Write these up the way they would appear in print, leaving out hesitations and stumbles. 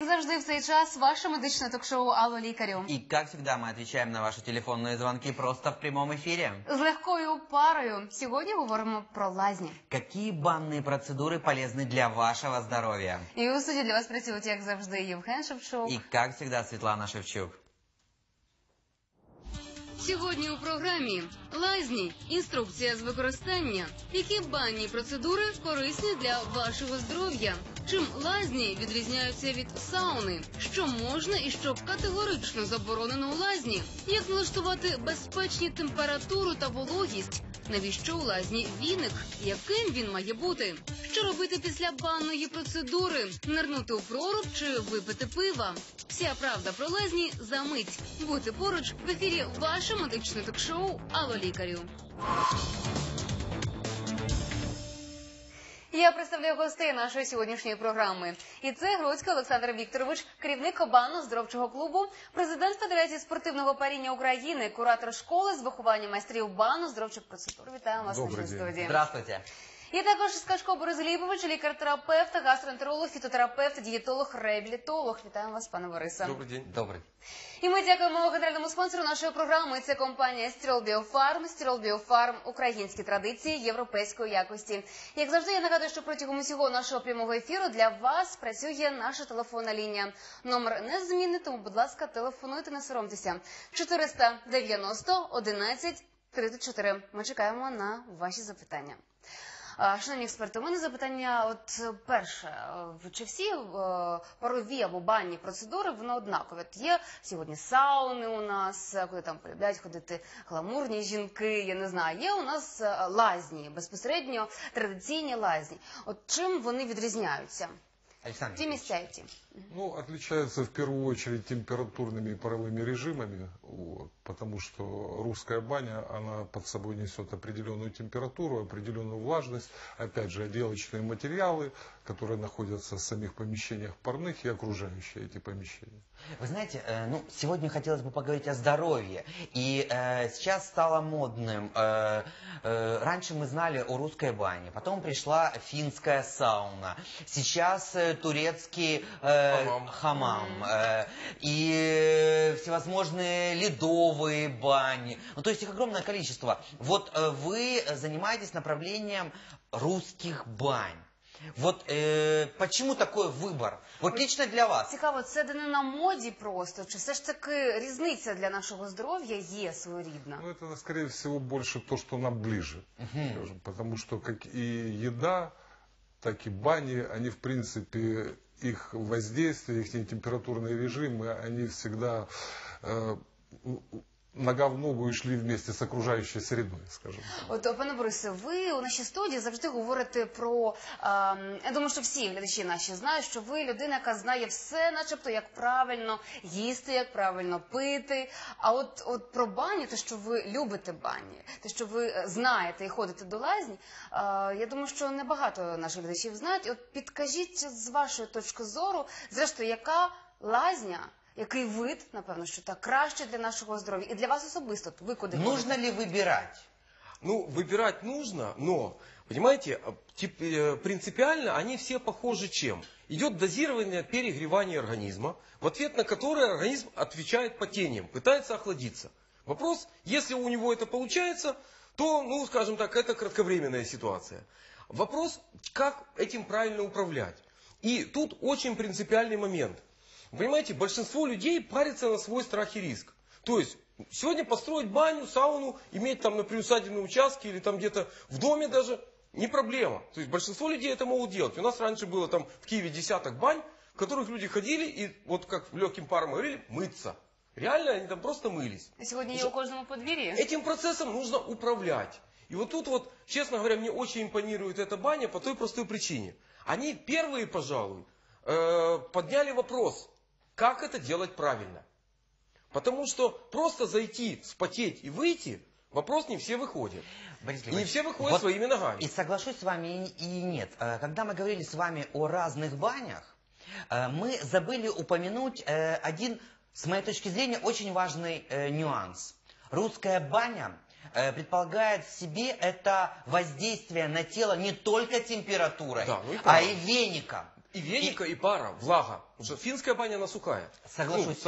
Как завжди в цей час ваше медичне ток-шоу «Алло, лікарю». И как всегда мы отвечаем на ваши телефонные звонки просто в прямом эфире. С легкою парою. Сегодня говорим про лазни. Какие банные процедуры полезны для вашего здоровья? И у студии для вас працюють, как завжди, Євген Шевчук. И как всегда Светлана Шевчук. Сьогодні у програмі лазні, інструкція з використання, які банні процедури корисні для вашого здоров'я, чим лазні відрізняються від сауни, що можна і що категорично заборонено у лазні, як налаштувати безпечні температуру та вологість, навіщо у лазні віник, яким він має бути, що робити після банної процедури, нирнути у проруб чи випити пива. Вся правда про лазні за мить. Будьте поруч, в ефірі ваше медичне ток-шоу «Алло, лікарю». Я представляю гостей нашої сьогоднішньої програми. І це Груцький Олександр Вікторович, керівник Банно-здоровчого клубу, президент Федерації спортивного паріння України, куратор школи з виховання майстрів банно-здоровчих процедур. Вітаю вас в нашій студії. Здравствуйте. І також Скачко Борис Глібович, лікар-терапевт, гастроентеролог, фітотерапевт, дієтолог, реабілітолог. Вітаємо вас, пане Борисе. Добрий день. Добрий. І ми дякуємо генеральному спонсору нашої програми. Це компанія «Стерол Биофарм». «Стерол Биофарм» – українські традиції європейської якості. Як завжди, я нагадую, що протягом усього нашого прямого ефіру для вас працює наша телефонна лінія. Номер незмінний, тому, будь ласка, телефонуйте, не соромтеся. 490-11-34. Ми чекаємо на ваші запитання. Шановні експерти, у мене запитання от перше. Чи всі парові або банні процедури, вони однакові? Є сьогодні сауни у нас, куди там полюбляють ходити гламурні жінки, я не знаю. Є у нас лазні, безпосередньо традиційні лазні. От чим вони відрізняються? Александр Ильич, ну, отличаются в первую очередь температурными и паровыми режимами, вот, потому что русская баня, она под собой несет определенную температуру, определенную влажность, опять же, отделочные материалы, которые находятся в самих помещениях парных и окружающие эти помещения. Вы знаете, ну, сегодня хотелось бы поговорить о здоровье, и сейчас стало модным. Раньше мы знали о русской бане, потом пришла финская сауна, сейчас турецкий хамам, и всевозможные ледовые бани, ну, то есть их огромное количество. Вот вы занимаетесь направлением русских бань. Вот почему такой выбор? Вот лично для вас. Цікаво, це не на моді просто, чи все ж таки різниця для нашего здоровья є своєрідна? Ну, это, скорее всего, больше то, что нам ближе. Потому что как и еда, так и бани, они, в принципе, их воздействие, их температурные режимы, они всегда нога в ногу и шли вместе с окружающей средой, скажем так. От, пане Борисе, ви у нашій студії завжди говорите про, я думаю, що всі глядачі наші знають, що ви людина, яка знає все, начебто, як правильно їсти, як правильно пити. А от про бані, те, що ви любите бані, те, що ви знаєте і ходите до лазні, я думаю, що небагато наших глядачів знають. І от підкажіть з вашої точки зору, зрештою, яка лазня, який вид, напевно, що так краще для нашего здоровья и для вас особисто? Вы куда нужно ли выбирать? Ну, выбирать нужно, но, понимаете, принципиально они все похожи чем? Идет дозированное перегревание организма, в ответ на которое организм отвечает потением, пытается охладиться. Вопрос, если у него это получается, то, ну, скажем так, это кратковременная ситуация. Вопрос, как этим правильно управлять. И тут очень принципиальный момент. Понимаете, большинство людей парится на свой страх и риск. То есть, сегодня построить баню, сауну, иметь там на приусадебном участке или там где-то в доме даже, не проблема. То есть, большинство людей это могут делать. У нас раньше было там в Киеве десяток бань, в которых люди ходили и, вот как легким паром говорили, мыться. Реально, они там просто мылись. А сегодня я у каждого по двери. Этим процессом нужно управлять. И вот тут вот, честно говоря, мне очень импонирует эта баня по той простой причине. Они первые, пожалуй, подняли вопрос. Как это делать правильно? Потому что просто зайти, вспотеть и выйти, вопрос не все выходит. Борис Глебович, не все выходят вот своими ногами. И соглашусь с вами и нет. Когда мы говорили с вами о разных банях, мы забыли упомянуть один, с моей точки зрения, очень важный нюанс. Русская баня предполагает в себе это воздействие на тело не только температурой, да, ну и правда, а и веником. И веника, и пара, влага. Уже финская баня насухая. Соглашусь.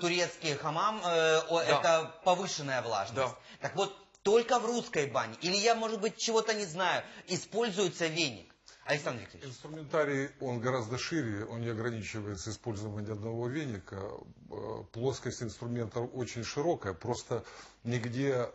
Турецкий хамам, это повышенная влажность. Так вот, только в русской бане, или я, может быть, чего-то не знаю, используется веник. Александр Викторович. Инструментарий, он гораздо шире, он не ограничивается использованием одного веника. Плоскость инструмента очень широкая, просто нигде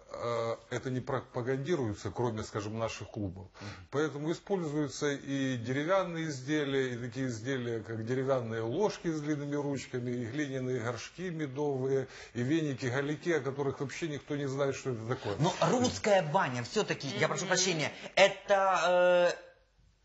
это не пропагандируется, кроме, скажем, наших клубов. Поэтому используются и деревянные изделия, и такие изделия, как деревянные ложки с длинными ручками, и глиняные горшки медовые, и веники, галики, о которых вообще никто не знает, что это такое. Но русская баня, все-таки, я прошу прощения, это...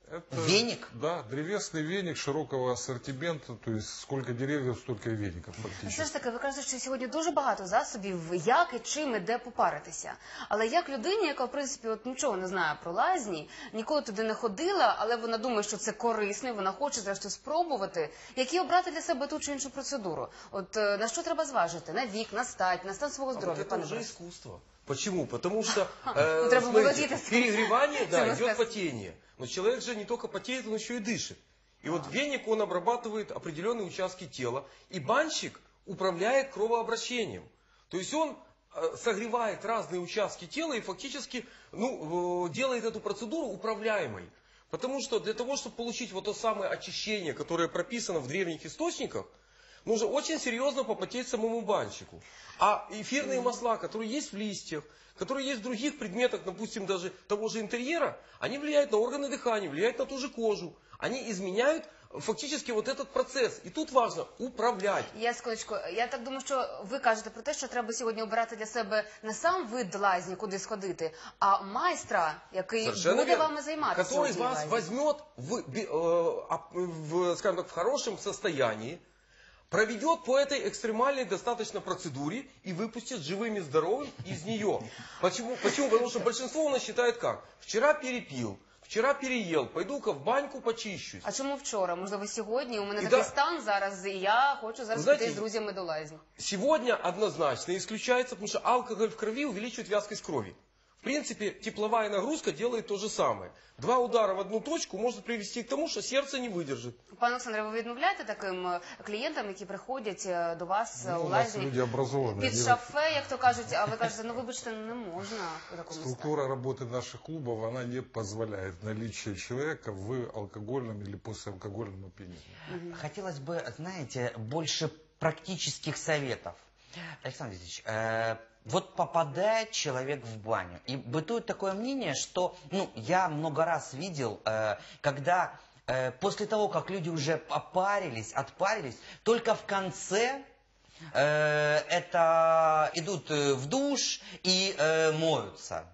Это, веник? Да, древесный веник широкого ассортимента, то есть сколько деревьев, столько веников фактично. Все ж таки, ви кажете, що сьогодні дуже багато засобів, як і чим і де попаритися. Але як людині, яка в принципі от нічого не знає про лазні, ніколи туди не ходила, але вона думає, що це корисно, вона хоче зрештою спробувати, які обрати для себе ту чи іншу процедуру. От на що треба зважити? На вік, на стан свого здоров'я, пане Борис? Це вже іскусство. Почему? Потому что перегревание, идет потение. Но человек же не только потеет, он еще и дышит. И вот веник, он обрабатывает определенные участки тела. И банщик управляет кровообращением. То есть он согревает разные участки тела и фактически делает эту процедуру управляемой. Потому что для того, чтобы получить вот то самое очищение, которое прописано в древних источниках, нужно очень серьезно попотеть самому банщику. А эфирные масла, которые есть в листьях, которые есть в других предметах, допустим, даже того же интерьера, они влияют на органы дыхания, влияют на ту же кожу. Они изменяют фактически вот этот процесс. И тут важно управлять. Я, Скачко, я так думаю, що ви кажете про те, що треба сьогодні обирати для себе не сам вид лазні, куди сходити, а майстра, який буде вами займатися. Который вас возьмет скажем так, в хорошем состоянии, проведет по этой экстремальной достаточно процедуре и выпустит живыми и здоровыми из нее. Почему? Почему? Потому что большинство у нас считает как? Вчера перепил, вчера переел, пойду-ка в баньку почищусь. А чему вчера? Может, вы сегодня? У меня такой стан зараз, и я хочу зараз пойти с друзьями до лазни. Сегодня однозначно исключается, потому что алкоголь в крови увеличивает вязкость крови. В принципе, тепловая нагрузка делает то же самое. Два удара в одну точку может привести к тому, что сердце не выдержит. Пан Александр, вы відмовляєте таким клиентам, которые приходят до вас у лазні під шафе, як то кажуть, а ви кажете, вибачте, не можна. Структура работы наших клубов, она не позволяет наличие человека в алкогольном или послеалкогольном опьянении. Хотелось бы, знаете, больше практических советов. Александр Викторович, вот попадает человек в баню, и бытует такое мнение, что, я много раз видел, когда после того, как люди уже опарились, отпарились, только в конце это идут в душ и моются.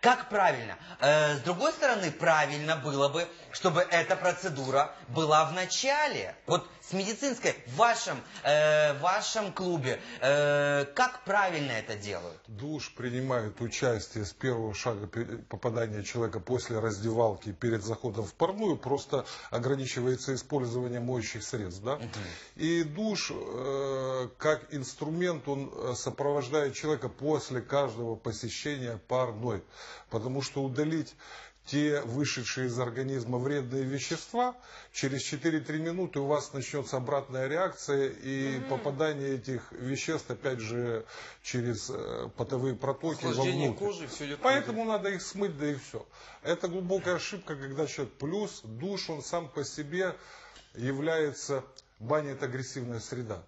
Как правильно? С другой стороны, правильно было бы, чтобы эта процедура была в начале. Вот с медицинской, в вашем клубе, как правильно это делают? Душ принимает участие с первого шага попадания человека после раздевалки перед заходом в парную, просто ограничивается использование моющих средств. Да? И душ, как инструмент, он сопровождает человека после каждого посещения парной. Потому что удалить те вышедшие из организма вредные вещества, через 4-3 минуты у вас начнется обратная реакция и попадание этих веществ опять же через потовые протоки вовнутрь. Поэтому надо их смыть, да и все. Это глубокая ошибка, когда человек плюс душ, он сам по себе является, баня это агрессивная среда.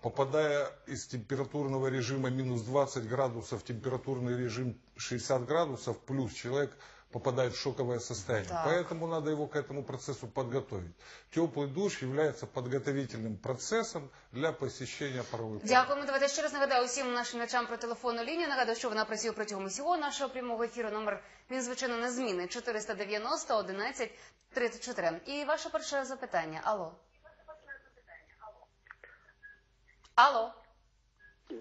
Попадая из температурного режима минус 20 градусов в температурный режим 60 градусов, плюс человек попадает в шоковое состояние. Так. Поэтому надо его к этому процессу подготовить. Теплый душ является подготовительным процессом для посещения паровой пары. Дякую. Давайте еще раз нагадаю всем нашим м'ячам про телефонну лінію. Нагадаю, що вона працює протягом усього нашого прямого ефіру. Номер, він, звичайно, незмінний. 490 11 34. І ваше перше запитання. Алло. Алло.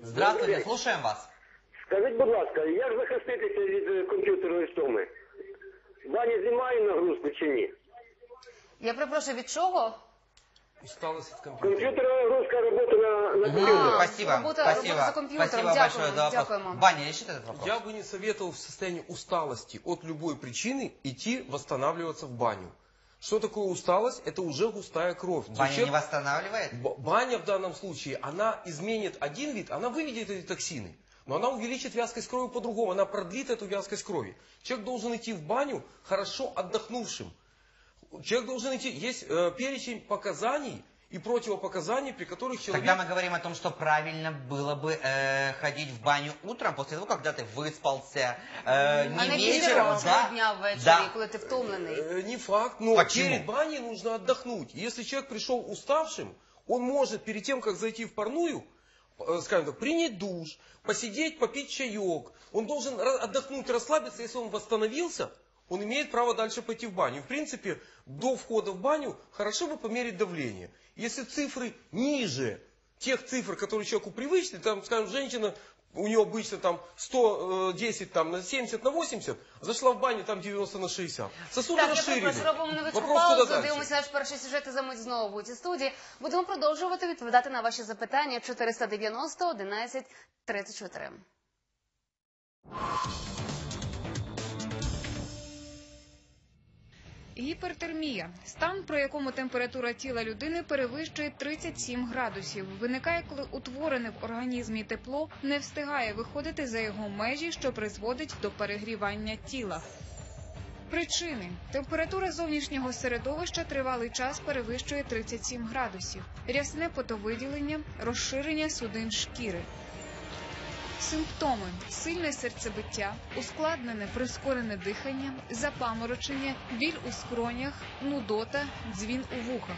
Здравствуйте, слушаем вас. Скажіть, будь ласка, як захиститися від комп'ютерної втоми? Баня знімає нагрузку чи ні? Я перепрошую, від чого? Усталость від комп'ютера. Комп'ютерна нагрузка, робота на комп'ютері. Спасибо. Робота за комп'ютером. Дякуємо. Баня, я считаю этот вопрос. Я бы не советовал в состоянии усталости от любой причины идти восстанавливаться в баню. Что такое усталость? Это уже густая кровь. Баня не восстанавливает? Баня в данном случае, она изменит один вид, она выведет эти токсины. Но она увеличит вязкость крови по-другому, она продлит эту вязкость крови. Человек должен идти в баню хорошо отдохнувшим. Человек должен идти... Есть перечень показаний и противопоказаний, при которых человек... Когда мы говорим о том, что правильно было бы ходить в баню утром, после того, когда ты выспался, не вечером, да? Дня вечера, да. Когда ты втомленный. Не факт, но перед баней нужно отдохнуть. Если человек пришел уставшим, он может перед тем, как зайти в парную, скажем так, принять душ, посидеть, попить чаек. Он должен отдохнуть, расслабиться. Если он восстановился, он имеет право дальше пойти в баню. В принципе, до входа в баню хорошо бы померить давление. Если цифры ниже тех цифр, которые человеку привычны, там, скажем, женщина, у нее обычно там 110 там, на 70 на 80, зашла в баню там 90 на 60. Сосуди розширені. Зробимо невеличку паузу, дивимося наш перший сюжет і за мить знову будуть у студії. Будемо продовжувати відповідати на ваші запитання 490 11 34. Гіпертермія – стан, при якому температура тіла людини перевищує 37 градусів. Виникає, коли утворене в організмі тепло не встигає виходити за його межі, що призводить до перегрівання тіла. Причини. Температура зовнішнього середовища тривалий час перевищує 37 градусів. Рясне потовиділення, розширення судин шкіри. Симптоми – сильне серцебиття, ускладнене прискорене дихання, запаморочення, біль у скронях, нудота, дзвін у вухах.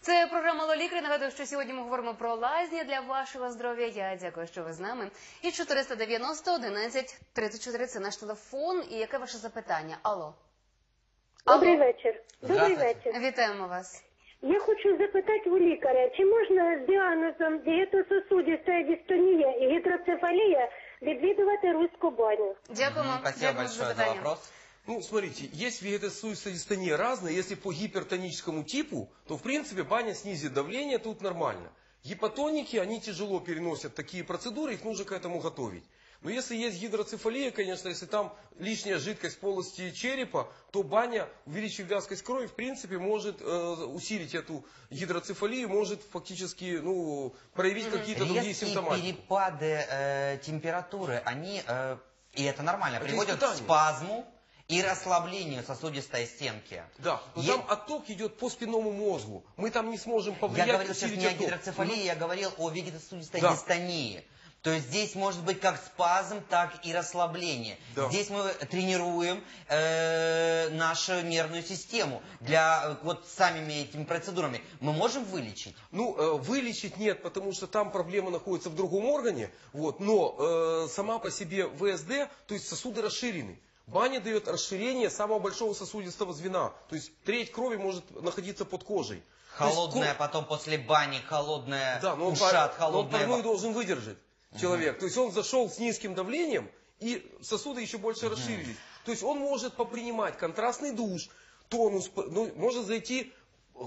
Це програма «Лікарі». Нагадую, що сьогодні ми говоримо про лазні для вашого здоров'я. Я дякую, що ви з нами. І 490 11 34 – це наш телефон. І яке ваше запитання? Алло. Добрий вечір. Добрий вечір. Вітаємо вас. Я хочу запитати у лікаря, чи можна з діагнозом дієтососудиста дистонія і гідроцефалія відвідувати руську баню? Дякуємо. Дякую за запитання. Ну, смотрите, есть вегетососудистая дистония разная. Если по гипертоническому типу, то, в принципе, баня снизит давление, тут нормально. Гипотоники, они тяжело переносят такие процедуры, их нужно к этому готовить. Но если есть гидроцефалия, конечно, если там лишняя жидкость в полости черепа, то баня, увеличив вязкость крови, в принципе, может усилить эту гидроцефалию, может фактически ну, проявить какие-то другие симптомы. Перепады температуры, они, и это нормально, это приводят к спазму и расслаблению сосудистой стенки. Да, но там отток идет по спинному мозгу, мы там не сможем повлиять. Я говорил сейчас не о гидроцефалии, я говорил о вегетососудистой дистонии. То есть здесь может быть как спазм, так и расслабление. Да. Здесь мы тренируем нашу нервную систему. Для вот самими этими процедурами мы можем вылечить? Ну, вылечить нет, потому что там проблема находится в другом органе. Вот, но сама по себе ВСД, то есть сосуды расширены. Баня дает расширение самого большого сосудистого звена. То есть треть крови может находиться под кожей. Холодная, есть, потом после бани, холодная, да, но ушат, холодная. Да, но он должен выдержать. Человек. То есть он зашел с низким давлением, и сосуды еще больше расширились. То есть он может попринимать контрастный душ, тонус, ну, может зайти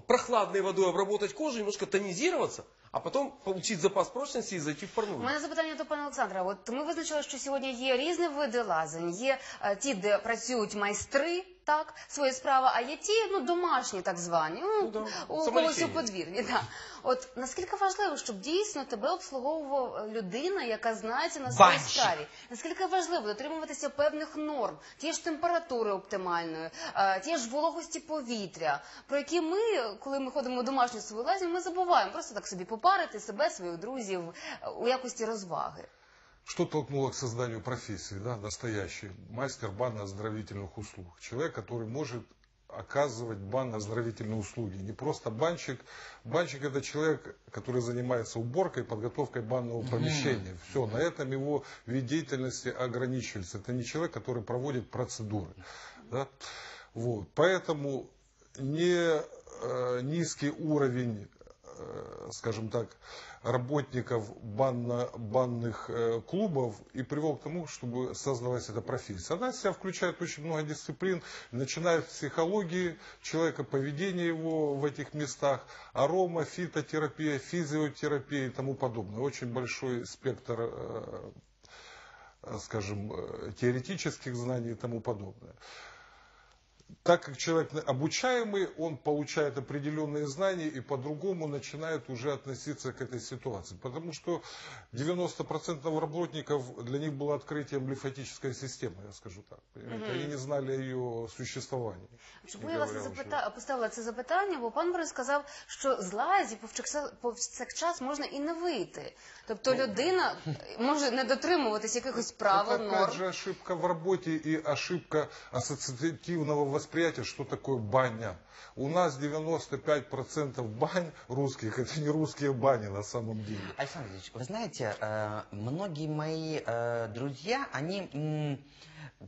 прохладной водой, обработать кожу, немножко тонизироваться, а потом получить запас прочности и зайти в парную. У мене запитання до пана Олександра. От ми визначили, що сьогодні є різні види лазень. Є ті, де працюють майстри, так, свої справи, а є ті, ну, домашні, так звані, у когось у подвір'ї. Да. От наскільки важливо, щоб дійсно тебе обслуговувала людина, яка знається на своїй справі? Наскільки важливо дотримуватися певних норм, тієї ж температури оптимальної, тієї ж вологості повітря, про які ми, коли ми ходимо у домашню свою лазню, ми забуваємо просто так собі попарити себе, своїх друзів у якості розваги. Что толкнуло к созданию профессии, да, настоящей? Мастер банно-оздоровительных услуг. Человек, который может оказывать банно-оздоровительные услуги. Не просто банщик. Банщик – это человек, который занимается уборкой, подготовкой банного помещения. Все, на этом его вид деятельности ограничивается. Это не человек, который проводит процедуры. Да? Вот. Поэтому не низкий уровень, скажем так, работников банных клубов и привел к тому, чтобы создалась эта профессия. Она в себя включает очень много дисциплин, начиная от психологии человека, поведения его в этих местах, арома, фитотерапия, физиотерапия и тому подобное. Очень большой спектр скажем, теоретических знаний и тому подобное. Так как человек обучаемый, он получает определенные знания и по-другому начинает уже относиться к этой ситуации. Потому что 90% работников, для них было открытием лимфатической системы, я скажу так. Они не знали ее существования. Чому я вас поставила це запитання, бо пан Борис сказав, що з лазі повсякчас можна і не вийти. Тобто людина може не дотримуватись якихось правил, норм. Це така ж ошибка в роботі і ошибка асоціативного восприятия, что такое баня. У нас 95% бань русских, это не русские бани на самом деле. Александр Ильич, вы знаете, многие мои друзья, они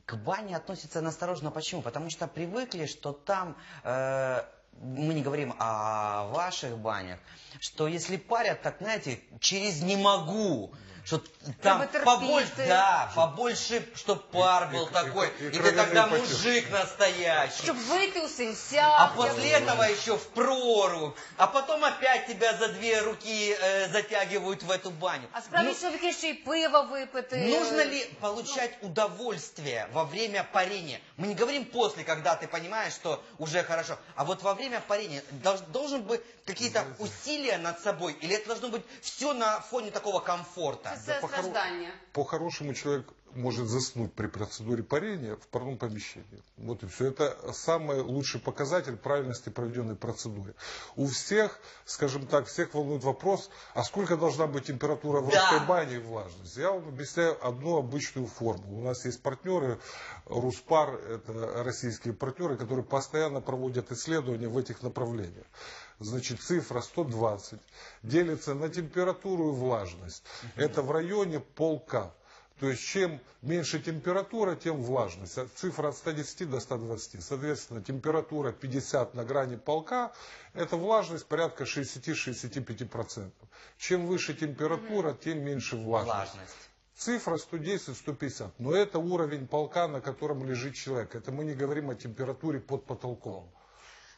к бане относятся настороженно. Почему? Потому что привыкли, что там... Мы не говорим о ваших банях, что если парят, так, знаете, через «не могу», что там побольше, да, побольше, чтобы пар был такой, и ты тогда мужик настоящий. Чтобы выйти у сенсяк. А после этого еще в прорубь, а потом опять тебя за две руки затягивают в эту баню. А справді все-таки еще и пиво выпить. Нужно ли получать удовольствие во время парения? Мы не говорим после, когда ты понимаешь, что уже хорошо, а вот во время парения должны быть какие-то усилия над собой, или это должно быть все на фоне такого комфорта? Да, по-хорошему человек может заснуть при процедуре парения в парном помещении. Вот и все. Это самый лучший показатель правильности проведенной процедуры. У всех, скажем так, всех волнует вопрос, а сколько должна быть температура в русской бане и влажность? Я вам объясняю одну обычную форму. У нас есть партнеры, РУСПАР, это российские партнеры, которые постоянно проводят исследования в этих направлениях. Значит, цифра 120 делится на температуру и влажность. Это в районе полкап. То есть, чем меньше температура, тем влажность. Цифра от 110 до 120. Соответственно, температура 50 на грани полка, это влажность порядка 60-65%. Чем выше температура, тем меньше влажность. Цифра 110-150. Но это уровень полка, на котором лежит человек. Это мы не говорим о температуре под потолком.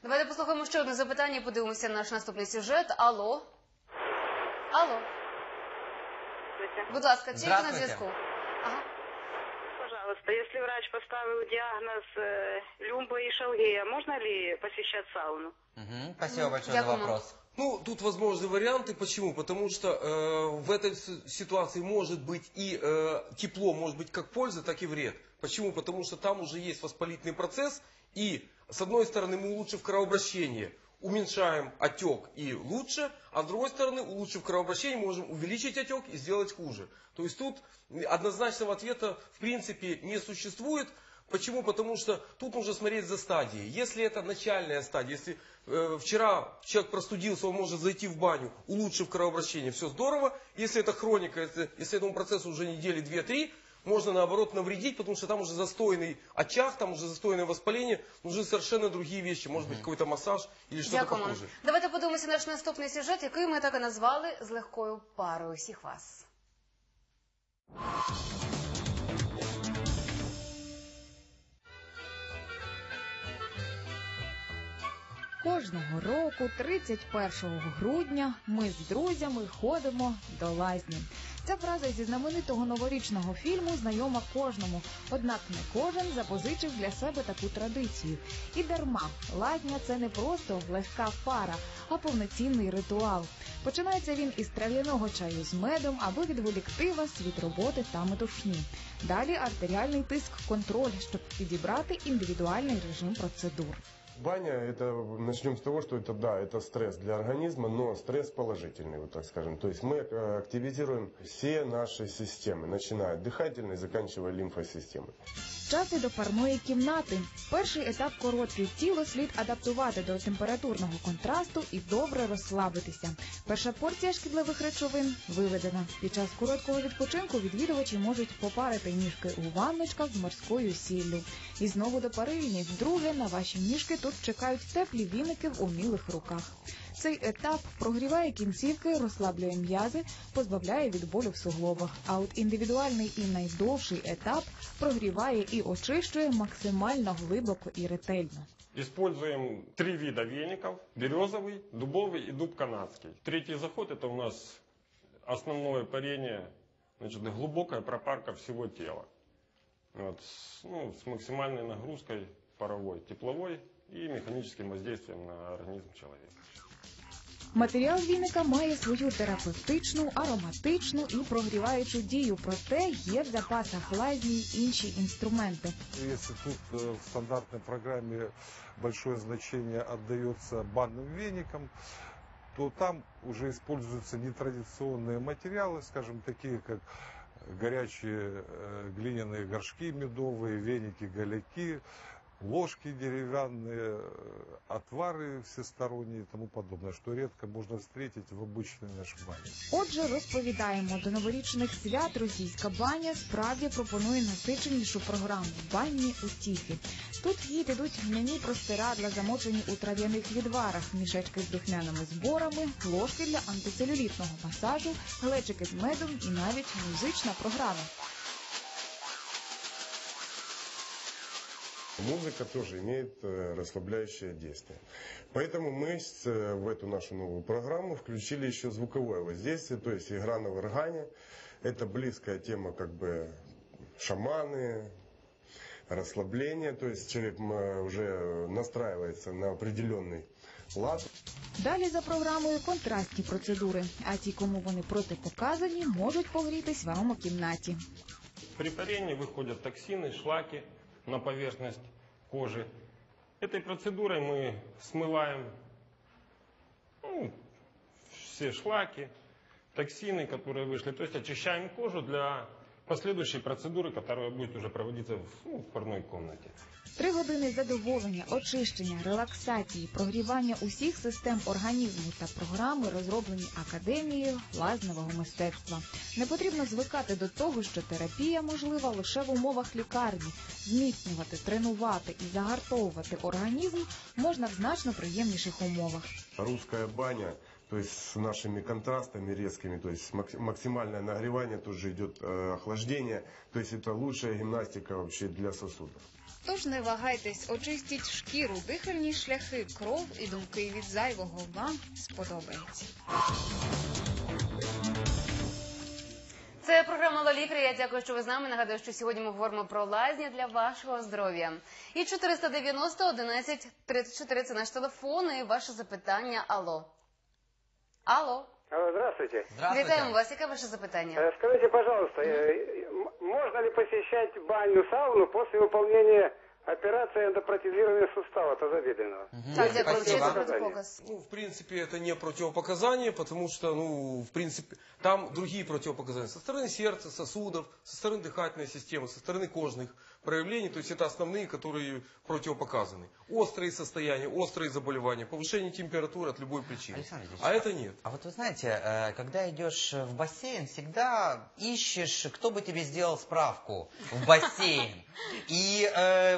Давайте послухаємо ще одне запитання і подивимося на наш наступний сюжет. Алло. Алло. Будь ласка, чекайте на зв'язку. Пожалуйста, если врач поставил диагноз люмба и шалгея, можно ли посещать сауну? Спасибо большое за вопрос. Ну, тут возможны варианты. Почему? Потому что в этой ситуации может быть и тепло, может быть как польза, так и вред. Почему? Потому что там уже есть воспалительный процесс, и с одной стороны мы, улучшив кровообращение, уменьшаем отек и лучше, а с другой стороны, улучшив кровообращение, можем увеличить отек и сделать хуже. То есть тут однозначного ответа в принципе не существует. Почему? Потому что тут нужно смотреть за стадией. Если это начальная стадия, если вчера человек простудился, он может зайти в баню, улучшив кровообращение, все здорово. Если это хроника, если этому процессу уже недели 2-3, можно наоборот навредить, потому что там уже застойный очаг, там уже застойное воспаление, нужны совершенно другие вещи, может быть какой-то массаж или что-то похуже. Давайте подумайте наш наступний сюжет, який ми так і назвали «З легкою парою». Всіх вас. Кожного року 31 грудня ми з друзями ходимо до лазні. Ця фраза зі знаменитого новорічного фільму знайома кожному, однак не кожен запозичив для себе таку традицію. І дарма, лазня – це не просто легка пара, а повноцінний ритуал. Починається він із трав'яного чаю з медом, аби відволікти вас від роботи та метушні. Далі артеріальний тиск-контроль, щоб підібрати індивідуальний режим процедур. Баня, это, начнем с того, что это, да, это стресс для организма, но стресс положительный, вот так скажем. То есть мы активизируем все наши системы, начиная от дыхательной, заканчивая лимфосистемой. Час і до парної кімнати. Перший етап короткий. Тіло слід адаптувати до температурного контрасту і добре розслабитися. Перша порція шкідливих речовин виведена. Під час короткого відпочинку відвідувачі можуть попарити ніжки у ванночках з морською сіллю. І знову до парильні. Вдруге на ваші ніжки тут чекають теплі віники в умілих руках. Цей етап прогріває кінцівки, розслаблює м'язи, позбавляє від болю в суглобах. А от індивідуальний і найдовший етап прогріває і очищує максимально глибоко і ретельно. Используем три вида веников – березовый, дубовый и дуб канадский. Третий заход – это у нас основное парение Значит, глубокая пропарка всего тела. Вот, с максимальной нагрузкой паровой, тепловой и механическим воздействием на организм человека. Матеріал віника має свою терапевтичну, ароматичну і прогріваючу дію, проте є в запасах лазні й інші інструменти. Якщо тут в стандартній програмі велике значення віддається банним віникам, то там вже використовуються нетрадиційні матеріали, скажімо, такі як гарячі глиняні горшки медові, віники, галяки, ложки деревянные, отвары всесторонние и тому подобное, что редко можно встретить в обычной нашей бане. Отже, розповідаємо, до новорічних свят російська баня справді пропонує насиченішу програму «Банні у стіфі». Тут їй дадуть гняні простирадла, замочені у трав'яних відварах, мішечки з духмяними зборами, ложки для антицелюлітного масажу, глечики з медом і навіть музична програма. Музыка тоже имеет расслабляющее действие. Поэтому мы в эту нашу новую программу включили еще звуковое воздействие, то есть игра на варгане. Это близкая тема, как бы, шаманы, расслабление, то есть человек уже настраивается на определенный лад. Далі за програмою контрастні процедури, а ті, кому вони протипоказані, можуть погрітись в аромакімнаті. При паренні виходять токсини, шлаки на поверхность кожи. Этой процедурой мы смываем все шлаки, токсины, которые вышли. То есть очищаем кожу для последующей процедуры, которая будет уже проводиться в парной комнате. 3 години задоволення, очищення, релаксації, прогрівання усіх систем організму та програми, розроблені Академією лазнового мистецтва. Не потрібно звикати до того, що терапія можлива лише в умовах лікарні. Зміцнювати, тренувати і загартовувати організм можна в значно приємніших умовах. Русская баня, то есть с нашими контрастами резкими, то есть максимальное нагревание, тут же идет охлаждение, то есть это лучшая гимнастика вообще для сосудов. Тож не вагайтесь, очистіть шкіру, дихальні шляхи, кров і думки від зайвого вам сподобається. Це програма «Лолікарі». Я дякую, що ви з нами. Нагадую, що сьогодні ми говоримо про лазні для вашого здоров'я. І 490-11-34 – це наш телефон і ваше запитання. Алло. Алло. Здравствуйте. Здравствуйте. Вітаємо вас. Яке ваше запитання? Скажіть, пожалуйста, можно ли посещать баню, сауну после выполнения операции эндопротезирования сустава тазобедренного? В принципе, это не противопоказание, потому что, в принципе, там другие противопоказания. Со стороны сердца, сосудов, со стороны дыхательной системы, со стороны кожных проявлений. То есть это основные, которые противопоказаны. Острые состояния, острые заболевания, повышение температуры от любой причины. А это нет. А вот вы знаете, когда идешь в бассейн, всегда ищешь, кто бы тебе сделал справку в бассейн. И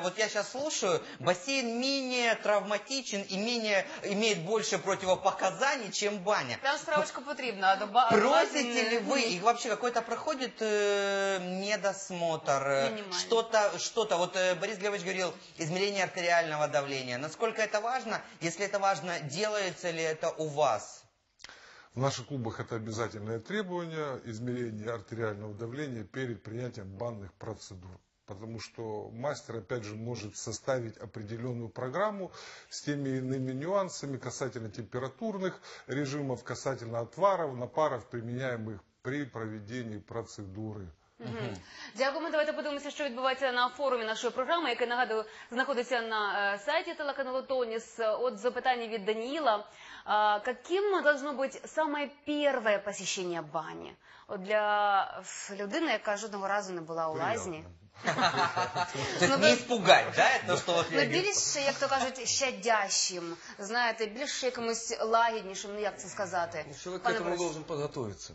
вот я сейчас слушаю, бассейн менее травматичен и менее имеет больше противопоказаний, чем баня. Там справочку потребна. Просите ли вы, и вообще какой-то проходит недосмотр, что-то, вот Борис Глебович говорил, измерение артериального давления. Насколько это важно? Если это важно, делается ли это у вас? В наших клубах это обязательное требование, измерение артериального давления перед принятием банных процедур. Потому что мастер, опять же, может составить определенную программу с теми или иными нюансами касательно температурных режимов, касательно отваров, напаров, применяемых при проведении процедуры. Дякуємо. Давайте подивимося, що відбувається на форумі нашої програми, який, нагадую, знаходиться на сайті телеканалу «Тоніс». От запитання від Даніїла. Каким должно бути саме перше посещення бані для людини, яка жодного разу не була у лазні? Не испугать, да? Ну, більш, як то кажуть, щадящим, знаєте, більш якимось лагіднішим, ну як це сказати? Чоловік к этому должен підготовитися.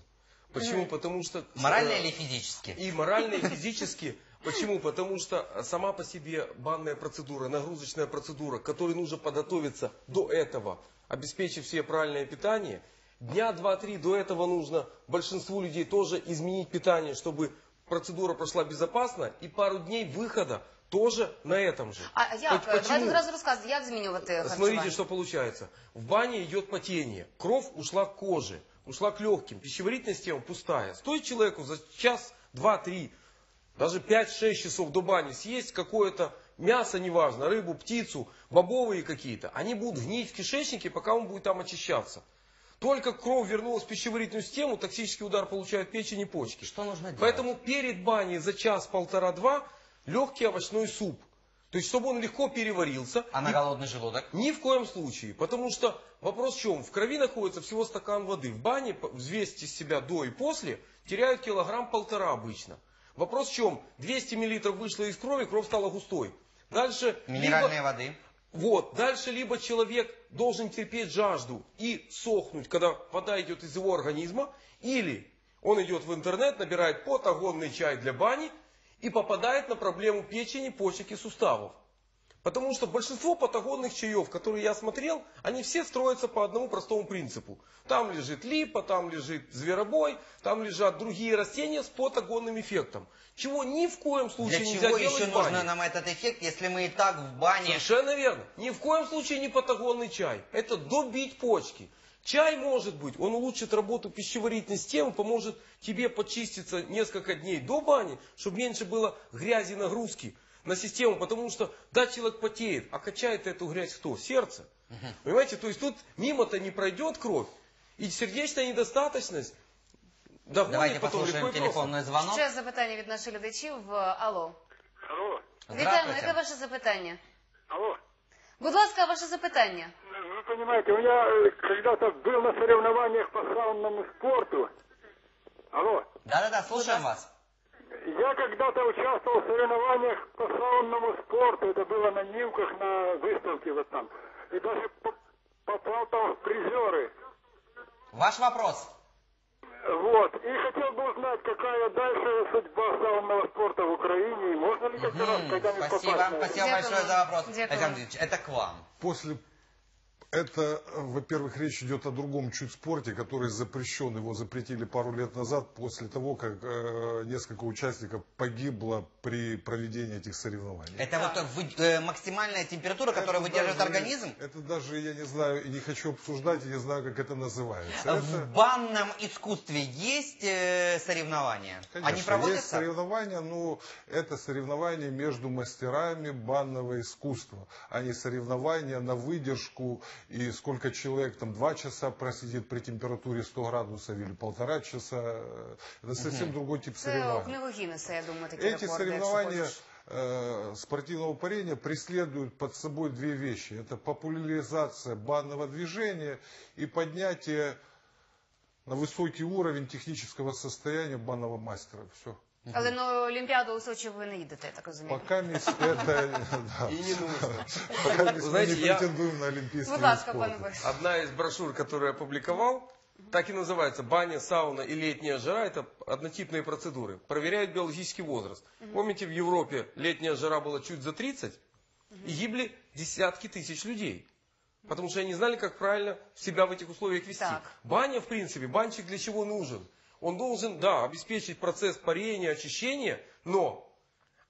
Почему? Потому что... Морально или физически? И морально, и физически. Почему? Потому что сама по себе банная процедура, нагрузочная процедура, к которой нужно подготовиться до этого, обеспечив себе правильное питание, дня 2-3 до этого нужно большинству людей тоже изменить питание, чтобы процедура прошла безопасно, и пару дней выхода тоже на этом же. А як? Давайте сразу рассказывай, як змінювати харчування. Смотрите, что получается. В бане идет потение, кровь ушла к коже. ушла к легким. Пищеварительная система пустая. Стоит человеку за час, два, три, даже 5-6 часов до бани съесть какое-то мясо, неважно, рыбу, птицу, бобовые какие-то. Они будут гнить в кишечнике, пока он будет там очищаться. Только кровь вернулась в пищеварительную систему, токсический удар получают печень и почки. Что нужно делать? Поэтому перед баней за час, полтора-два легкий овощной суп. То есть, чтобы он легко переварился. А на голодный желудок? Ни в коем случае. Потому что вопрос в чем? В крови находится всего стакан воды. В бане, взвесьте себя до и после, теряют килограмм-полтора обычно. Вопрос в чем? 200 мл вышло из крови, кровь стала густой. Дальше минеральной воды. Вот. Дальше либо человек должен терпеть жажду и сохнуть, когда вода идет из его организма, или он идет в интернет, набирает пот, огонный чай для бани, и попадает на проблему печени, почек и суставов. Потому что большинство патагонных чаев, которые я смотрел, они все строятся по одному простому принципу. Там лежит липа, там лежит зверобой, там лежат другие растения с патагонным эффектом. Чего ни в коем случае нельзя делать в бане. Для чего еще нужно нам этот эффект, если мы и так в бане? Совершенно верно. Ни в коем случае не патагонный чай. Это добить почки. Чай может быть, он улучшит работу пищеварительной системы, поможет тебе почиститься несколько дней до бани, чтобы меньше было грязи, нагрузки на систему, потому что, да, человек потеет, а качает эту грязь кто? Сердце. Понимаете, то есть тут мимо-то не пройдет кровь, и сердечная недостаточность доводит. Давайте потом послушаем телефонный звонок. Ще запитання від наших глядачів. Алло. Алло. Вітаємо, яке ваше запитання? Алло. Будь ласка, ваше запитання. Вы понимаете, у меня когда-то был на соревнованиях по саунному спорту. Алло. Да-да-да, слушаем вас. Я когда-то участвовал в соревнованиях по саунному спорту. Это было на Нимках, на выставке вот там. И даже попал там в призеры. Ваш вопрос. Вот. И хотел бы узнать, какая дальше судьба саунного спорта в Украине. И можно ли как-то раз когда-нибудь попасть? Спасибо большое за вопрос. Александр Ильич, это к вам. Это, во-первых, речь идет о другом чуть спорте, который запрещен. Его запретили пару лет назад, после того, как несколько участников погибло при проведении этих соревнований. Это вот максимальная температура, которую выдерживает организм? Это даже я не знаю, и не хочу обсуждать, и не знаю, как это называется. В банном искусстве есть соревнования? Конечно, они проводятся? Есть соревнования, но это соревнования между мастерами банного искусства, а не соревнования на выдержку. И сколько человек там 2 часа просидит при температуре 100 градусов или 1,5 часа, это совсем другой тип соревнований. Я думаю, эти соревнования спортивного парения преследуют под собой две вещи. Это популяризация банного движения и поднятие на высокий уровень технического состояния банного мастера. Все. Але на Олимпиаду у Сочи вы не едете, я так разумею. Пока мест это... И не нужно. Пока мест мы не претендуем на олимпийские спорты. Одна из брошюр, которую я опубликовал, так и называется «Баня, сауна и летняя жара» – это однотипные процедуры. Проверяют биологический возраст. Помните, в Европе летняя жара была чуть за 30, и гибли десятки тысяч людей. Потому что они не знали, как правильно себя в этих условиях вести. Баня, в принципе, банщик для чего нужен? Он должен, да, обеспечить процесс парения, очищения, но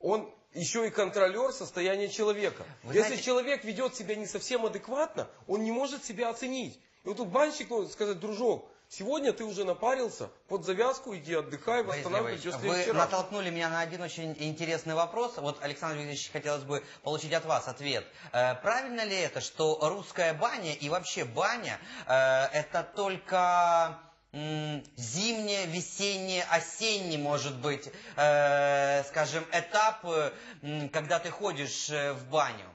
он еще и контролер состояния человека. Если человек ведет себя не совсем адекватно, он не может себя оценить. И вот тут банщик может сказать: дружок, сегодня ты уже напарился, под завязку иди отдыхай, восстанавливай. Вы натолкнули меня на один очень интересный вопрос. Вот, Александр Викторович, хотелось бы получить от вас ответ. Правильно ли это, что русская баня и вообще баня это только... зимнее, весеннее, осенний, может быть, скажем, этап, когда ты ходишь в баню?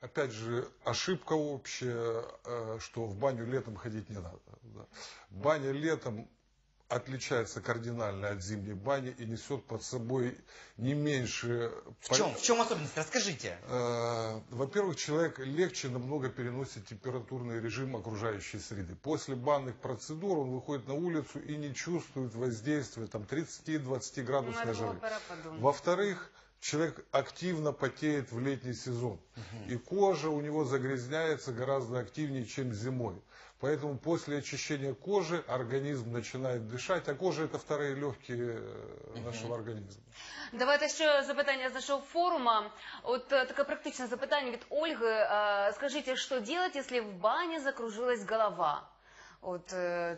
Опять же, ошибка общая, что в баню летом ходить не надо. Баня летом отличается кардинально от зимней бани и несет под собой не меньше... В чем особенность? Расскажите. Во-первых, человек легче намного переносит температурный режим окружающей среды. После банных процедур он выходит на улицу и не чувствует воздействия 30-20 градусной жары. Во-вторых, человек активно потеет в летний сезон. И кожа у него загрязняется гораздо активнее, чем зимой. Поэтому после очищения кожи организм начинает дышать, а кожа – это вторые легкие нашого організму. Давайте ще запитання з нашого форуму. От таке практичне запитання від Ольги. Скажіть, що робити, якщо в бані закружилась голова? От,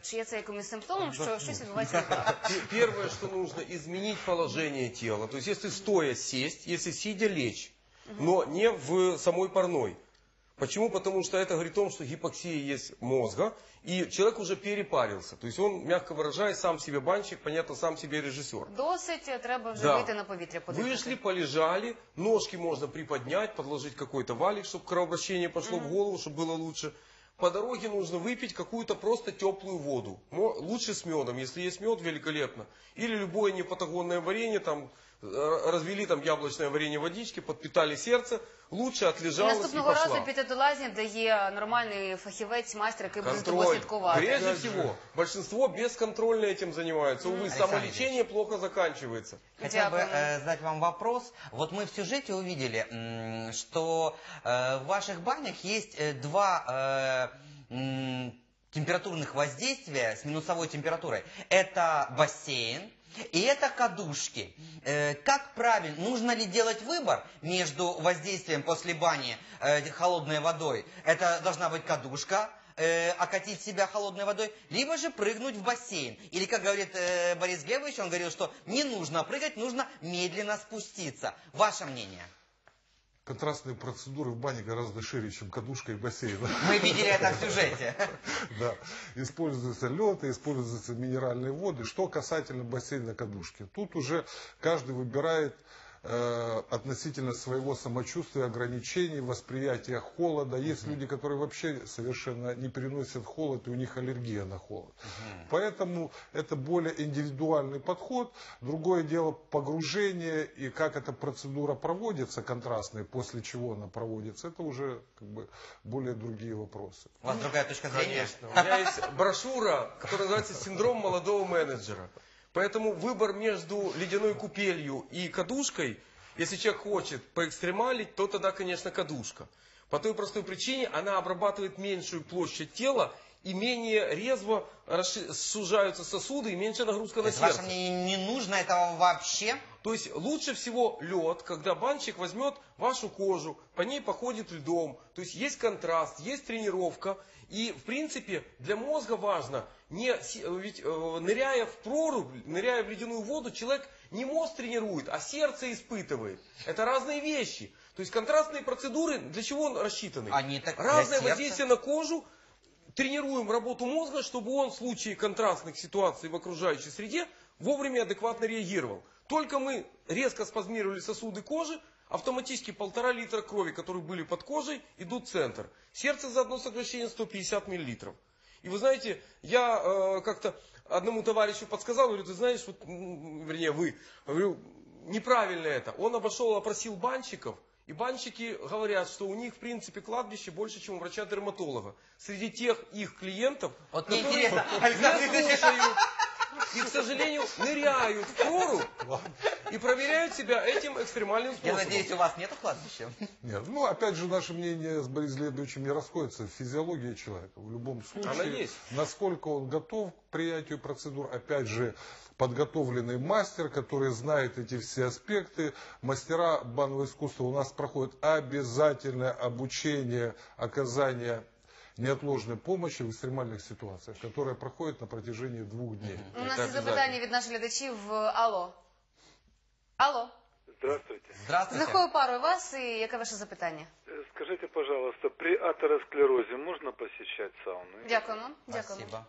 чи є це якимось симптомом, що щось відбувається не так? Первое, что нужно, изменить положение тела. То есть, если стоя сесть, если сидя лечь, но не в самой парной. Почему? Потому что это говорит о том, что гипоксия есть мозга, и человек уже перепарился. То есть он, мягко выражаясь, сам себе банщик, понятно, сам себе режиссер. Досыть, треба вже выйти на повітря. Вышли, полежали, ножки можно приподнять, подложить какой-то валик, чтобы кровообращение пошло в голову, чтобы было лучше. По дороге нужно выпить какую-то просто теплую воду. Лучше с медом, если есть мед, великолепно. Или любое непатагонное варенье, там, развели там яблочное варенье в водичке, подпитали сердце, лучше отлежалось и пошла. Наступного разу піти до лазні, де є нормальный фахівець, майстер, який буде тобою слідкувати. Прежде всего, большинство бесконтрольно этим занимаются. Увы, самолечение плохо заканчивается. Хотя бы задать вам вопрос. Вот мы в сюжете увидели, что в ваших банях есть два температурных воздействия с минусовой температурой. Это бассейн. И это кадушки. Как правильно, нужно ли делать выбор между воздействием после бани холодной водой, это должна быть кадушка, окатить себя холодной водой, либо же прыгнуть в бассейн. Или, как говорит Борис Глебович, он говорил, что не нужно прыгать, нужно медленно спуститься. Ваше мнение? Контрастные процедуры в бане гораздо шире, чем кадушка и бассейн. Мы видели это в сюжете. Да. Используются лёты, используются минеральные воды. Что касательно бассейна, кадушки, тут уже каждый выбирает относительно своего самочувствия, ограничений, восприятия холода. Есть люди, которые вообще совершенно не переносят холод, и у них аллергия на холод. Поэтому это более индивидуальный подход. Другое дело погружение и как эта процедура проводится, контрастная, после чего она проводится, это уже как бы более другие вопросы. У вас другая точка зрения? Конечно. У меня есть брошюра, которая называется «Синдром молодого менеджера». Поэтому выбор между ледяной купелью и кадушкой, если человек хочет поэкстремалить, то тогда, конечно, кадушка. По той простой причине, она обрабатывает меньшую площадь тела и менее резво сужаются сосуды и меньше нагрузка на сердце. Не нужно этого вообще? То есть лучше всего лед, когда банщик возьмет вашу кожу, по ней походит льдом. То есть есть контраст, есть тренировка. И в принципе для мозга важно, ведь ныряя в прорубь, ныряя в ледяную воду, человек не мозг тренирует, а сердце испытывает. Это разные вещи. То есть контрастные процедуры, для чего рассчитаны? Разное воздействие на кожу. Тренируем работу мозга, чтобы он в случае контрастных ситуаций в окружающей среде вовремя адекватно реагировал. Только мы резко спазмировали сосуды кожи, автоматически 1,5 литра крови, которые были под кожей, идут в центр. Сердце за одно сокращение 150 мл. И вы знаете, я как-то одному товарищу подсказал, говорю, ты знаешь, вот, вернее вы, говорю, неправильно это. Он обошел, опросил банщиков. И банщики говорят, что у них, в принципе, кладбище больше, чем у врача-дерматолога. Среди тех их клиентов, вот которые не слушают и, к сожалению, ныряют в прорубь и проверяют себя этим экстремальным способом. Я надеюсь, у вас нет кладбища? Нет. Ну, опять же, наше мнение с Борисом Глебовичем не расходится. Физиология человека в любом случае. Она есть. Насколько он готов к приятию процедур, опять же, подготовленный мастер, который знает эти все аспекты. Мастера банного искусства у нас проходят обязательное обучение оказания неотложной помощи в экстремальных ситуациях, которая проходит на протяжении 2 дней. У нас есть запитание от наших глядачей в Алло. Алло. Здравствуйте. Здравствуйте. За какую пару вас и какое ваше запитание? Скажите, пожалуйста, при атеросклерозе можно посещать сауну? Дякую. Спасибо.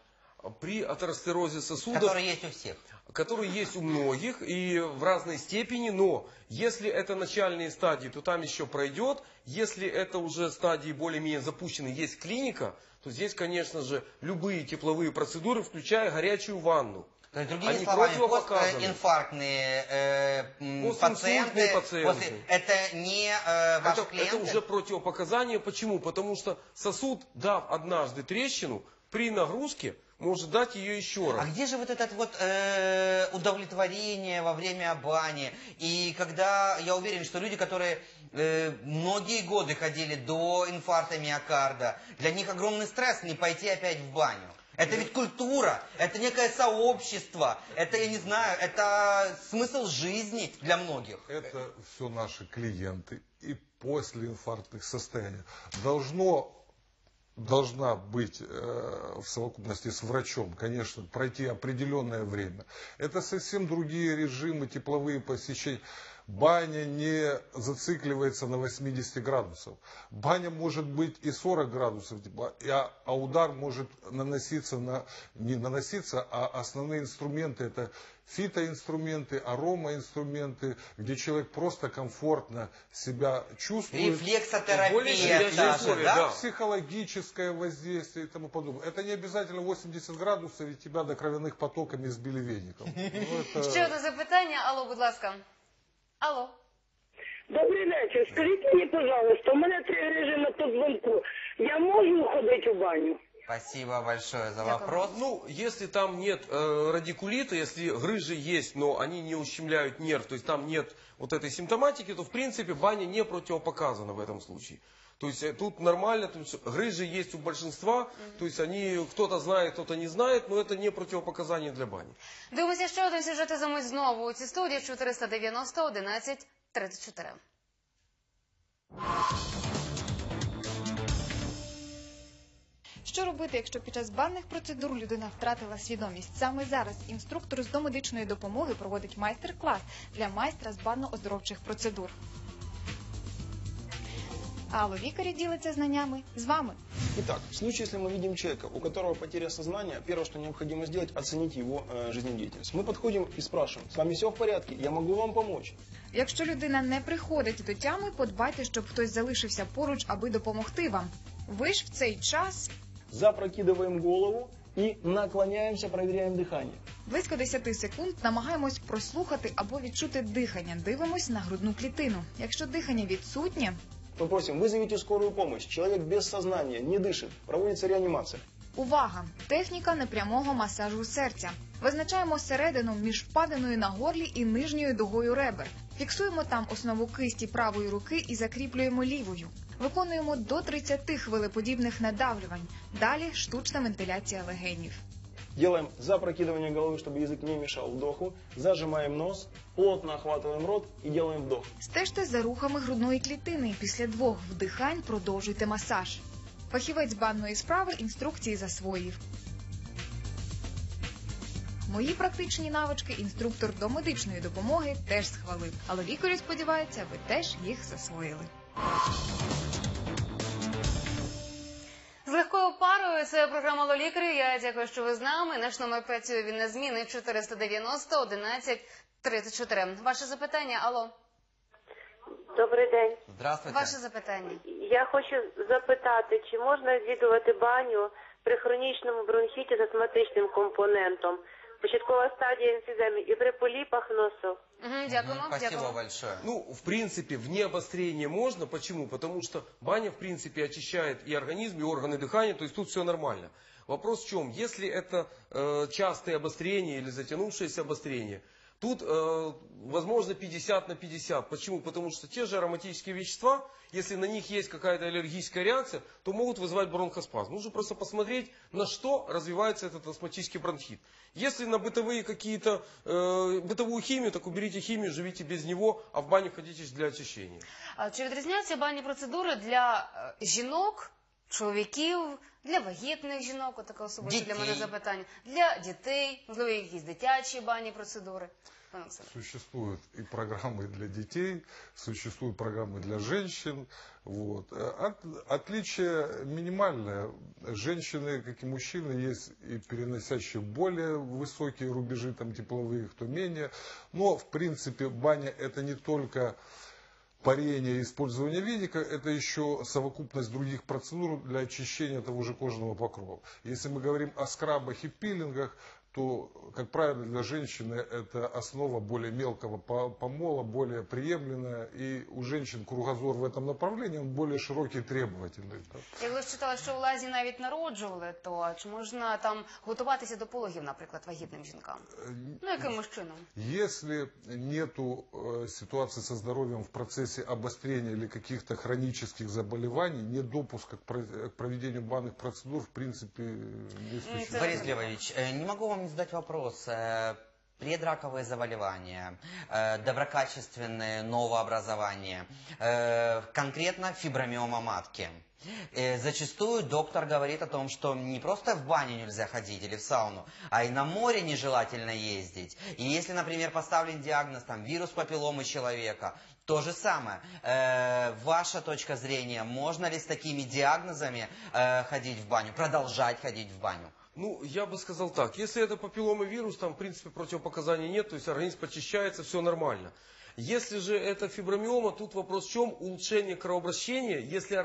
При атеросклерозе сосудов, который есть у всех, который есть у многих и в разной степени, но если это начальные стадии, то там еще пройдет. Если это уже стадии более-менее запущены, есть клиника, то здесь, конечно же, любые тепловые процедуры, включая горячую ванну. Другими словами, постинфарктные пациенты, это не ваши клиенты. Это уже противопоказание. Почему? Потому что сосуд, дав однажды трещину, при нагрузке может дать ее еще раз. А где же вот это вот удовлетворение во время бани? И когда, я уверен, что люди, которые многие годы ходили до инфаркта миокарда, для них огромный стресс не пойти опять в баню. Это ведь культура, это некое сообщество, это, я не знаю, это смысл жизни для многих. Это все наши клиенты и после инфарктных состояний должно должна быть в совокупности с врачом, конечно, пройти определенное время. Это совсем другие режимы, тепловые посещения. Баня не зацикливается на 80 градусов. Баня может быть и 40 градусов тепла, а удар может наноситься на, не наноситься, а основные инструменты это фитоинструменты, аромаинструменты, где человек просто комфортно себя чувствует. Рефлексотерапия, да? Психологическое воздействие и тому подобное. Это не обязательно 80 градусов, и тебя до кровяных потоками избили веником. Еще одно запитание, алло, будь ласка. Алло. Добрый вечер. Скажите мне, пожалуйста, у меня 3 режима по звонку. Я могу уходить в баню? Спасибо большое за вопрос. Ну, если там нет радикулита, если грыжи есть, но они не ущемляют нерв, то есть там нет вот этой симптоматики, то в принципе баня не противопоказана в этом случае. То есть тут нормально, то есть грыжи есть у большинства, то есть они кто-то знает, кто-то не знает, но это не противопоказание для бани. Дивимося ще один сюжет за мить знову у цій студії 490 11 34. Що робити, якщо під час банних процедур людина втратила свідомість? Саме зараз інструктор з домедичної допомоги проводить майстер-клас для майстра з банно-оздоровчих процедур. Алло, Викари делится знаниями с вами. Итак, в случае, если мы видим человека, у которого потеря сознания, первое, что необходимо сделать, оценить его жизнедеятельность. Мы подходим и спрашиваем, с вами все в порядке, я могу вам помочь? Якщо людина не приходить до тями, подбайте, щоб хтось залишився поруч, аби допомогти вам. Ви ж в цей час... Запрокидываем голову и наклоняемся, проверяем дыхание. Близько 10 секунд намагаємось прослухати або відчути дихання. Дивимось на грудну клітину. Якщо дихання відсутнє... Мы просим, вызовите скорую помощь. Человек без сознания, не дышит, проводится реанимация. Увага! Техніка непрямого масажу серця. Визначаємо середину між впадиною на горлі і нижньою дугою ребер. Фіксуємо там основу кисті правої руки і закріплюємо лівою. Виконуємо до 30 хвилеподібних надавлювань. Далі штучна вентиляція легенів. Делаем запрокидывание головы, чтобы язык не мешал вдоху, зажимаем нос, плотно охватываем рот и делаем вдох. Стежте за рухами грудної клітини і після 2 вдихань продовжуйте масаж. Фахівець банної справи інструкції засвоїв. Мої практичні навички інструктор до медичної допомоги теж схвалив. Але лікарі сподіваються, ви теж їх засвоїли. З легкою парою це програма «Алло, лікарі». Я дякую, що ви з нами. Наш номер працює він на зміни 490 11 34. Ваше запитання, алло. Добрий день. Здравствуйте. Ваше запитання. Я хочу запитати, чи можна відвідувати баню при хронічному бронхіті з астматичним компонентом, початкова стадія емфіземи і при поліпах носу? Дякую. Спасибо большое. Ну, в принципе, вне обострения можно. Почему? Потому что баня, в принципе, очищает и организм, и органы дыхания, то есть тут все нормально. Вопрос в чем? Если это частые обострения или затянувшиеся обострения, тут, возможно, 50/50. Почему? Потому что те же ароматические вещества, если на них есть какая-то аллергическая реакция, то могут вызывать бронхоспазм. Нужно просто посмотреть, на что развивается этот астматический бронхит. Если на бытовые какие-то, бытовую химию, так уберите химию, живите без него, а в баню ходите для очищения. Чи відрізняються банні процедури для жінок, чоловіків, для вагітних жінок, отаке особисто для мене запитання, для дітей, можливо, якісь дитячі банні процедури? Существуют и программы для детей, существуют программы для женщин. Вот. Отличие минимальное. Женщины, как и мужчины, есть и переносящие более высокие рубежи там, тепловые, кто менее. Но, в принципе, баня это не только... парение и использование веника – это еще совокупность других процедур для очищения того же кожного покрова. Если мы говорим о скрабах и пилингах, то, как правило, для женщины это основа более мелкого помола, более приемлемая. И у женщин кругозор в этом направлении, он более широкий и требовательный. Если я читала, что в лазі навіть народжували, то чи можна там готуватися до пологів, наприклад, вагітним жінкам? Ну, якимось чином? Если нету ситуации со здоровьем в процессе обострения или каких-то хронических заболеваний, нет допуска к проведению банных процедур, в принципе, не существует. Борис Глібович, не могу вам задать вопрос. предраковые заболевания, доброкачественные новообразования, конкретно фибромиома матки. Зачастую доктор говорит о том, что не просто в баню нельзя ходить или в сауну, а и на море нежелательно ездить. И если, например, поставлен диагноз там, вирус папилломы человека, то же самое. Ваша точка зрения, можно ли с такими диагнозами ходить в баню, продолжать ходить в баню? Ну, я бы сказал так, если это папилломы вирус, там в принципе противопоказаний нет, то есть организм очищается, все нормально. Если же это фибромиома, тут вопрос в чем? Улучшение кровообращения, если в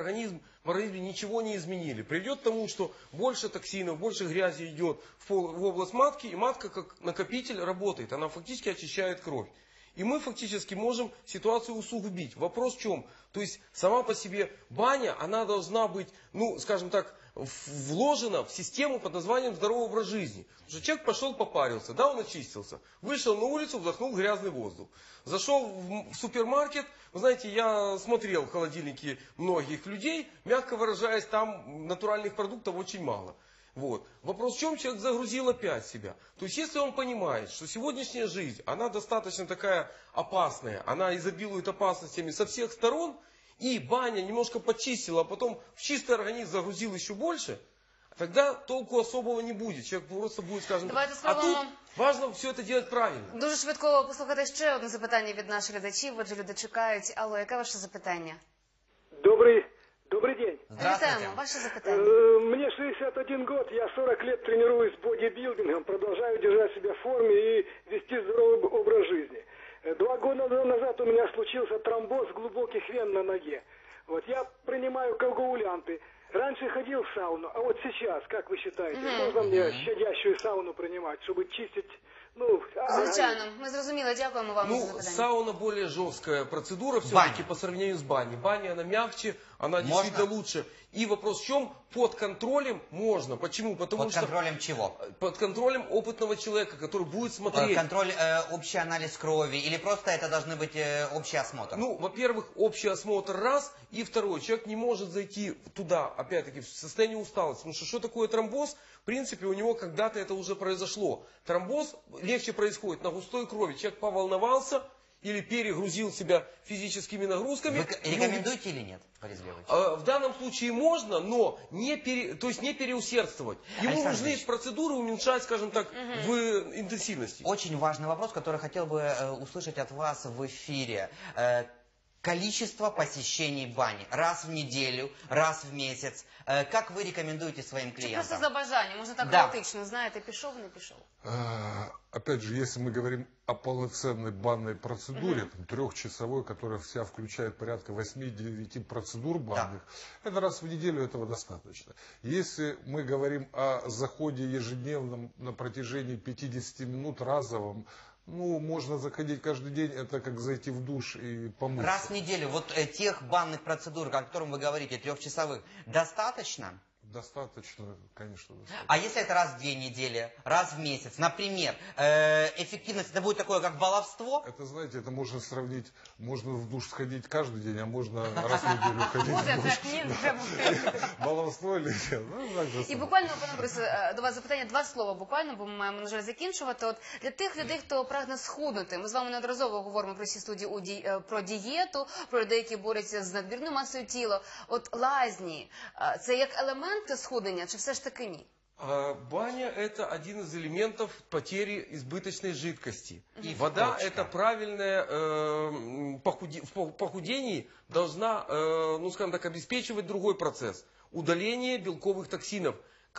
организме ничего не изменили. Придет к тому, что больше токсинов, больше грязи идет в область матки, и матка как накопитель работает, она фактически очищает кровь. И мы фактически можем ситуацию усугубить. Вопрос в чем? То есть сама по себе баня, она должна быть, ну, скажем так, вложена в систему под названием здоровый образ жизни. Потому что человек пошел попарился, да, он очистился, вышел на улицу, вдохнул грязный воздух. Зашел в супермаркет, вы знаете, я смотрел холодильники многих людей, мягко выражаясь, там натуральных продуктов очень мало. Вот. Вопрос в чем? Человек загрузил опять себя. То есть, если он понимает, что сегодняшняя жизнь, она достаточно такая опасная, она изобилует опасностями со всех сторон, и баня немножко почистила, а потом в чистый организм загрузил еще больше, тогда толку особого не будет. Человек просто будет, скажем, а тут важно все это делать правильно. Дуже швидко послухати ще одне запитання від наших глядачів. Отже, люди чекають. Алло, яке ваше запитання? Добрый день. Здравствуйте. Ваше запитание. Мне 61 год, я 40 лет тренируюсь бодибилдингом, продолжаю держать себя в форме и вести здоровый образ жизни. 2 года назад у меня случился тромбоз глубоких вен на ноге. Вот я принимаю коагулянты. Раньше ходил в сауну, а вот сейчас, как вы считаете, можно мне щадящую сауну принимать, чтобы чистить? Ну, звичайно, ми зрозуміли, дякуємо вам за запитання. Сауна более жесткая процедура все-таки по сравнению с баней. Баня, она мягче, она действительно лучше. И вопрос в чем? Под контролем можно. Почему? Потому под контролем чего? Под контролем опытного человека, который будет смотреть. Контроль, общий анализ крови или просто это должны быть общий осмотр? Ну, во-первых, общий осмотр раз. И второе, человек не может зайти туда, опять-таки, в состоянии усталости. Потому что такое тромбоз? В принципе, у него когда-то это уже произошло. Тромбоз легче происходит на густой крови. Человек поволновался или перегрузил себя физическими нагрузками. Вы рекомендуете или нет, Борис Глібович? В данном случае можно, но не переусердствовать. Ему нужны процедуры уменьшать, скажем так, в интенсивности. Очень важный вопрос, который хотел бы услышать от вас в эфире. Количество посещений бани раз в неделю, раз в месяц. Как вы рекомендуете своим клиентам? Просто за бажание, можно так хаотично, знаете, пішов, не пішов. Опять же, если мы говорим о полноценной банной процедуре, трехчасовой, которая вся включает порядка 8-9 процедур банных, это раз в неделю этого достаточно. Если мы говорим о заходе ежедневном на протяжении 50 минут разовом, ну, можно заходить каждый день, это как зайти в душ и помыться. Раз в неделю, вот тех банных процедур, о которых вы говорите, 3-часовых, достаточно? Достаточно, конечно. Достаточно. А если это раз в 2 недели, раз в месяц, например, эффективность, это будет такое, как баловство? Это, знаете, это можно сравнить, можно в душ сходить каждый день, а можно раз в неделю ходить в душ. Баловство или нет? І буквально, пане Борисе, до вас запитання, 2 слова буквально, бо ми маємо, на жаль, закінчувати. От для тих людей, хто прагне схуднути, ми з вами неодноразово говоримо про всі студії про дієту, про людей, які борються з надмірною масою тіла. От лазні, це як елемент схуднення, чи все ж таки ні? Баня – это один из элементов потери избыточной жидкости. И вода – это правильное в похудении должна, ну скажем так, обеспечивать другой процесс – удаление белковых токсинов.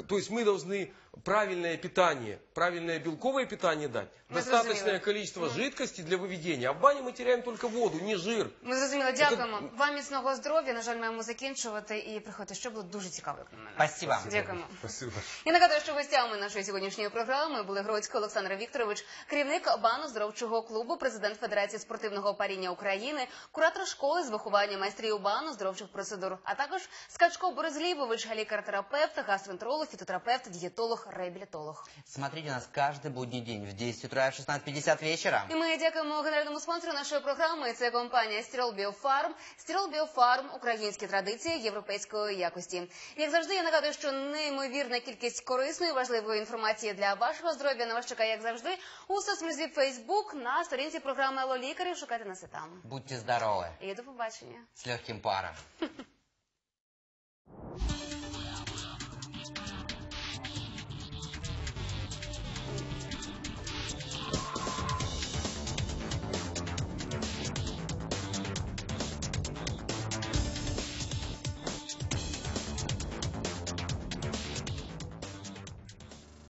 То есть мы должны правильное питание, правильное белковое питание дать, достаточное количество жидкости для выведения. А в бане мы теряем только воду, не жир. Ми зрозуміли, дякуємо. Вам міцного здоров'я, на жаль, маємо закінчувати і приходити, що було дуже цікаво, як на мене. Спасибо. Дякуємо. Спасибо. І нагадую, що гостями нашої сьогоднішньої програми були Груцький Олександр Вікторович, керівник Банно-здоровчого клубу, президент Федерації спортивного паріння України, куратор школи з виховання майстрів банно-здоровчих процедур, а також Скачко Борис Глібович, лікар-терапевт, гастроентеролог фитотерапевт, диетолог, реабилитолог. Смотрите нас каждый будний день в 10 утра и в 16:50 вечера. И мы дякуємо генеральному спонсору нашої програми. Це компанія «Стерол Биофарм». «Стерол Биофарм» – українські традиції європейської якості. Як завжди, я нагадую, що неймовірна кількість корисної, важливої інформації для вашого здоров'я на вас чекає, як завжди, у соцмережі Facebook, на сторінці програми «Алло, лікарі». Шукайте нас і там. Будьте здорові. І до побачення. З легким паром.